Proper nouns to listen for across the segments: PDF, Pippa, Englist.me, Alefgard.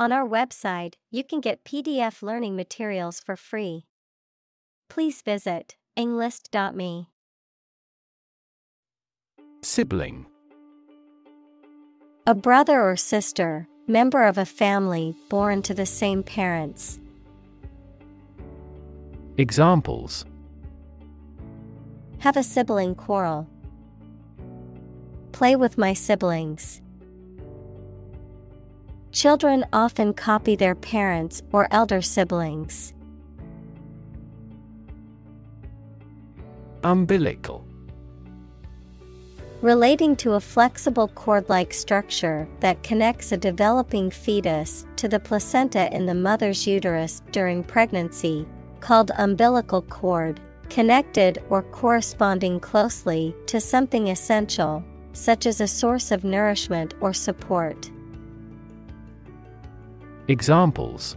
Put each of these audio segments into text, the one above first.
On our website, you can get PDF learning materials for free. Please visit Englist.me. Sibling. A brother or sister, member of a family born to the same parents. Examples. Have a sibling quarrel. Play with my siblings. Children often copy their parents or elder siblings. Umbilical. Relating to a flexible cord-like structure that connects a developing fetus to the placenta in the mother's uterus during pregnancy, called umbilical cord, connected or corresponding closely to something essential, such as a source of nourishment or support. Examples: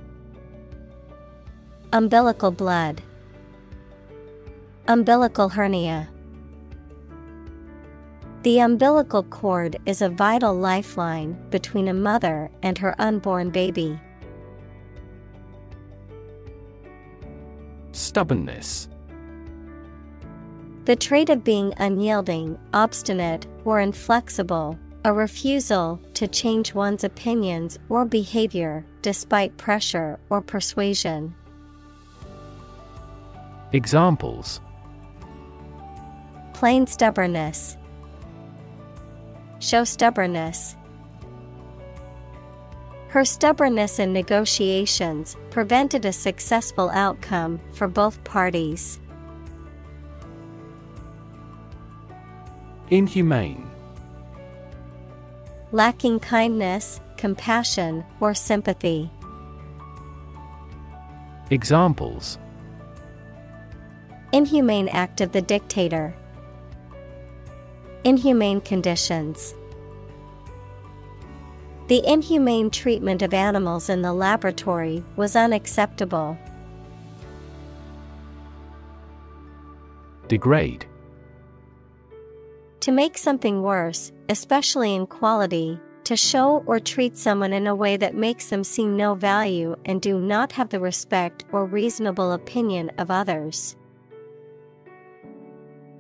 umbilical blood, umbilical hernia. The umbilical cord is a vital lifeline between a mother and her unborn baby. Stubbornness. The trait of being unyielding, obstinate, or inflexible, a refusal to change one's opinions or behavior despite pressure or persuasion. Examples: plain stubbornness, show stubbornness. Her stubbornness in negotiations prevented a successful outcome for both parties. Inhumane. Lacking kindness, compassion, or sympathy. Examples: inhumane act of the dictator. Inhumane conditions. The inhumane treatment of animals in the laboratory was unacceptable. Degrade. To make something worse, especially in quality, to show or treat someone in a way that makes them seem no value and do not have the respect or reasonable opinion of others.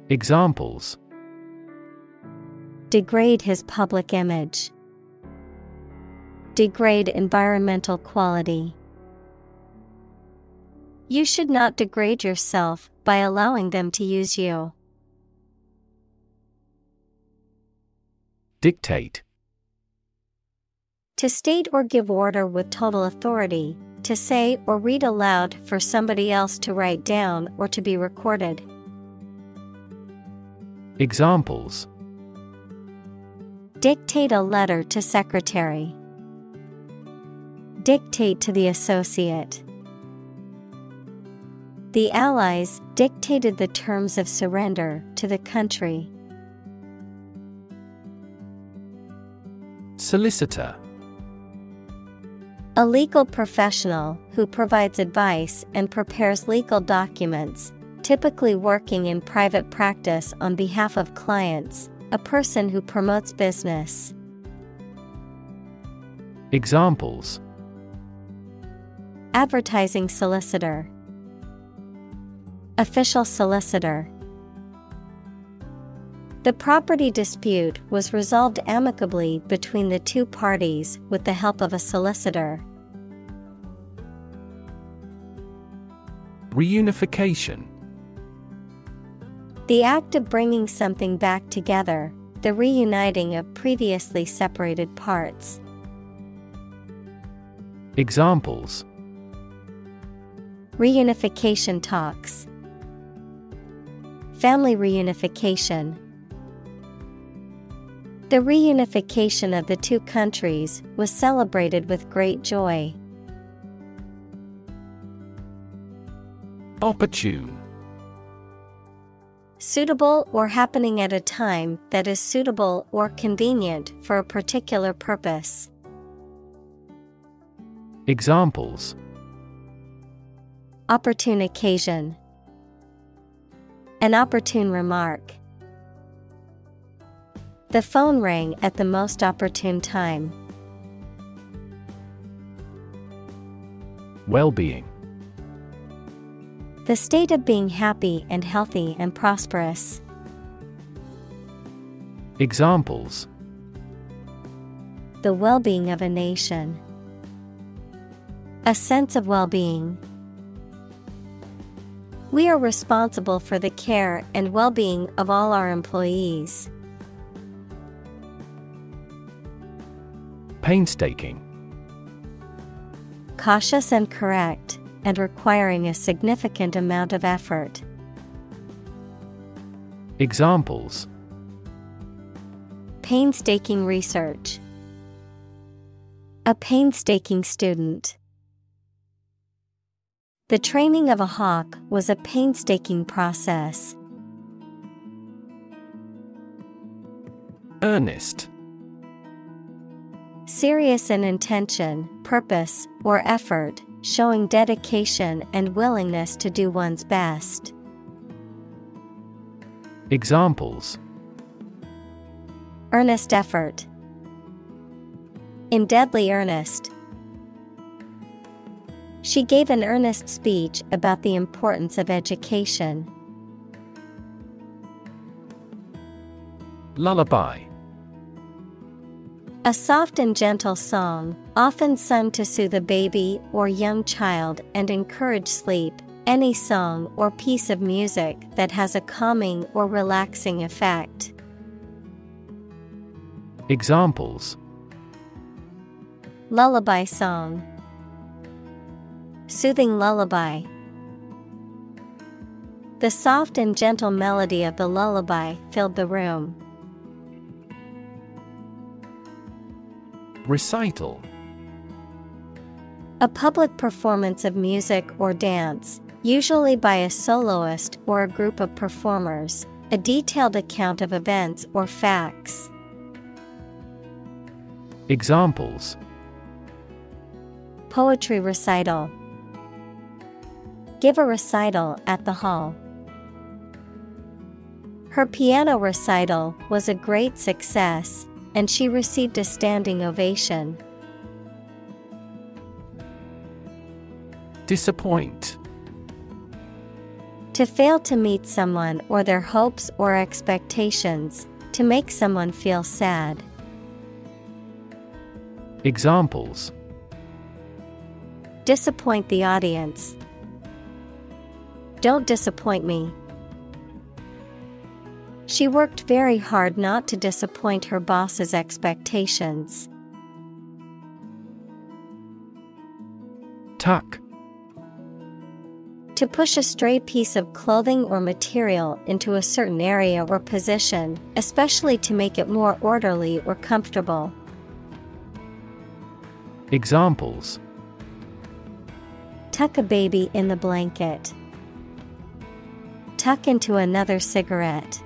Examples: degrade his public image. Degrade environmental quality. You should not degrade yourself by allowing them to use you. Dictate. To state or give order with total authority, to say or read aloud for somebody else to write down or to be recorded. Examples: dictate a letter to secretary. Dictate to the associate. The Allies dictated the terms of surrender to the country. Solicitor. A legal professional who provides advice and prepares legal documents, typically working in private practice on behalf of clients. A person who promotes business. Examples: advertising solicitor, official solicitor. The property dispute was resolved amicably between the two parties with the help of a solicitor. Reunification. The act of bringing something back together, the reuniting of previously separated parts. Examples: reunification talks, family reunification. The reunification of the two countries was celebrated with great joy. Opportune. Suitable or happening at a time that is suitable or convenient for a particular purpose. Examples: opportune occasion, an opportune remark. The phone rang at the most opportune time. Well-being. The state of being happy and healthy and prosperous. Examples. The well-being of a nation. A sense of well-being. We are responsible for the care and well-being of all our employees. Painstaking. Cautious and correct, and requiring a significant amount of effort. Examples. Painstaking research. A painstaking student. The training of a hawk was a painstaking process. Earnest. Serious in intention, purpose, or effort, showing dedication and willingness to do one's best. Examples. Earnest effort. In deadly earnest. She gave an earnest speech about the importance of education. Lullaby. A soft and gentle song, often sung to soothe a baby or young child and encourage sleep. Any song or piece of music that has a calming or relaxing effect. Examples. Lullaby song. Soothing lullaby. The soft and gentle melody of the lullaby filled the room. Recital. A public performance of music or dance, usually by a soloist or a group of performers, a detailed account of events or facts. Examples. Poetry recital. Give a recital at the hall. Her piano recital was a great success, and she received a standing ovation. Disappoint. To fail to meet someone or their hopes or expectations, to make someone feel sad. Examples. Disappoint the audience. Don't disappoint me. She worked very hard not to disappoint her boss's expectations. Tuck. To push a stray piece of clothing or material into a certain area or position, especially to make it more orderly or comfortable. Examples. Tuck a baby in the blanket. Tuck into another cigarette.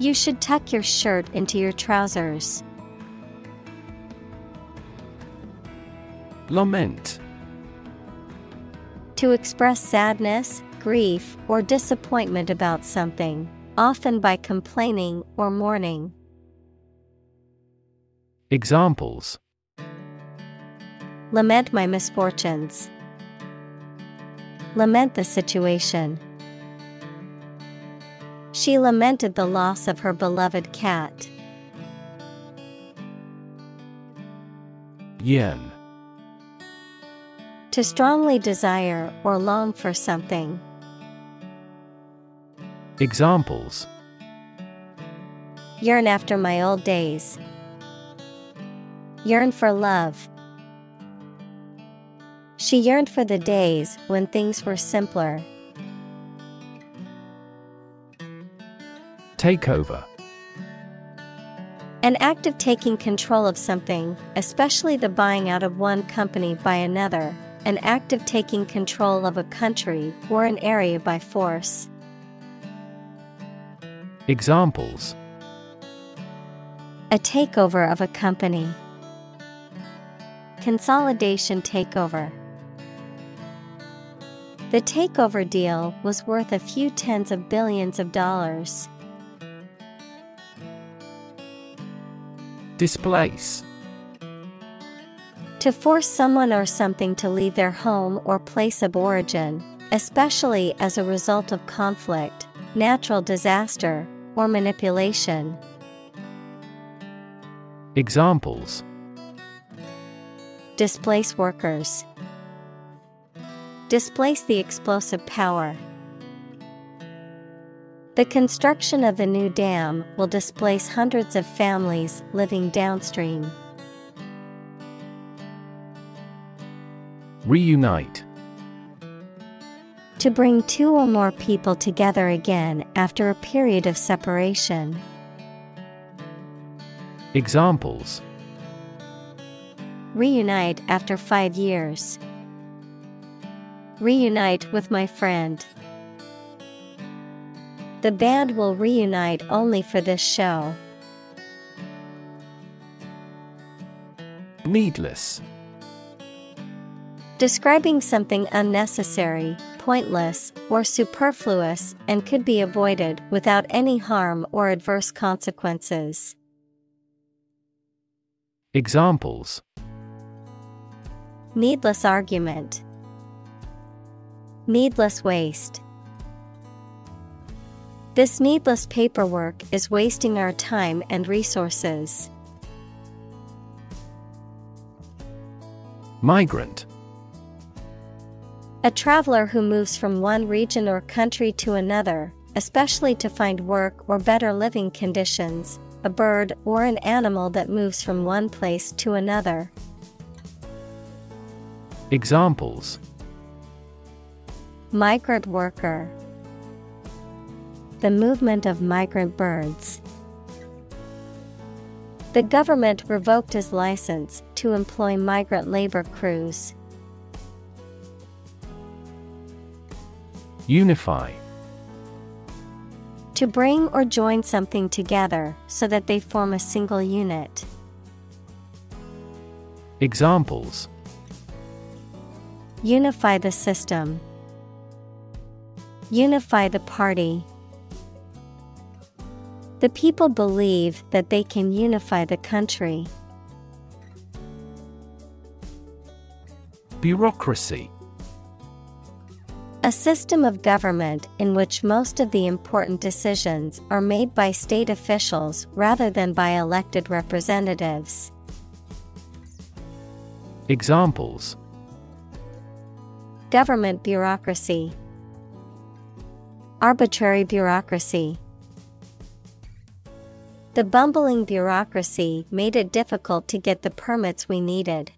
You should tuck your shirt into your trousers. Lament. To express sadness, grief, or disappointment about something, often by complaining or mourning. Examples. Lament my misfortunes. Lament the situation. She lamented the loss of her beloved cat. Yearn. To strongly desire or long for something. Examples. Yearn after my old days. Yearn for love. She yearned for the days when things were simpler. Take over. An act of taking control of something, especially the buying out of one company by another, an act of taking control of a country or an area by force. Examples. A takeover of a company. Consolidation takeover. The takeover deal was worth a few tens of billions of dollars. Displace. To force someone or something to leave their home or place of origin, especially as a result of conflict, natural disaster, or manipulation. Examples: displace workers, displace the explosive power. The construction of the new dam will displace hundreds of families living downstream. Reunite. To bring two or more people together again after a period of separation. Examples: reunite after 5 years. Reunite with my friend. The band will reunite only for this show. Needless. Describing something unnecessary, pointless, or superfluous and could be avoided without any harm or adverse consequences. Examples: needless argument, needless waste. This needless paperwork is wasting our time and resources. Migrant. A traveler who moves from one region or country to another, especially to find work or better living conditions. A bird or an animal that moves from one place to another. Examples: migrant worker, the movement of migrant birds. The government revoked his license to employ migrant labor crews. Unify. To bring or join something together so that they form a single unit. Examples: unify the system, unify the party. The people believe that they can unify the country. Bureaucracy. A system of government in which most of the important decisions are made by state officials rather than by elected representatives. Examples: government bureaucracy, arbitrary bureaucracy. The bumbling bureaucracy made it difficult to get the permits we needed.